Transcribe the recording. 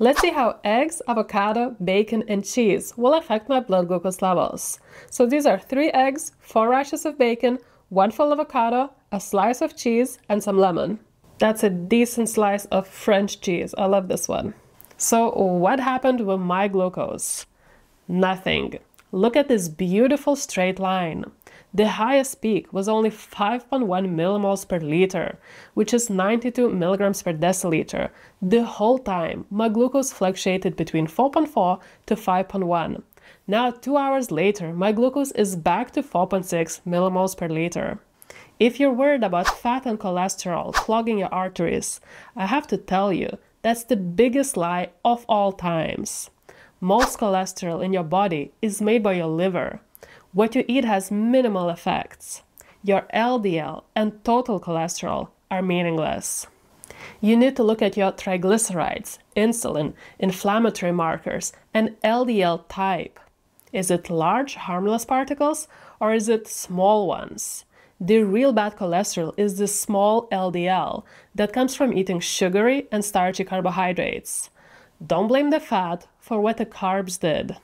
Let's see how eggs, avocado, bacon, and cheese will affect my blood glucose levels. So these are 3 eggs, 4 rashers of bacon, 1 full avocado, a slice of cheese, and some lemon. That's a decent slice of French cheese. I love this one. So what happened with my glucose? Nothing. Look at this beautiful straight line. The highest peak was only 5.1 millimoles per liter, which is 92 milligrams per deciliter. The whole time, my glucose fluctuated between 4.4 to 5.1. Now, 2 hours later, my glucose is back to 4.6 millimoles per liter. If you're worried about fat and cholesterol clogging your arteries, I have to tell you, that's the biggest lie of all times. Most cholesterol in your body is made by your liver. What you eat has minimal effects. Your LDL and total cholesterol are meaningless. You need to look at your triglycerides, insulin, inflammatory markers, and LDL type. Is it large, harmless particles, or is it small ones? The real bad cholesterol is the small LDL that comes from eating sugary and starchy carbohydrates. Don't blame the fat for what the carbs did.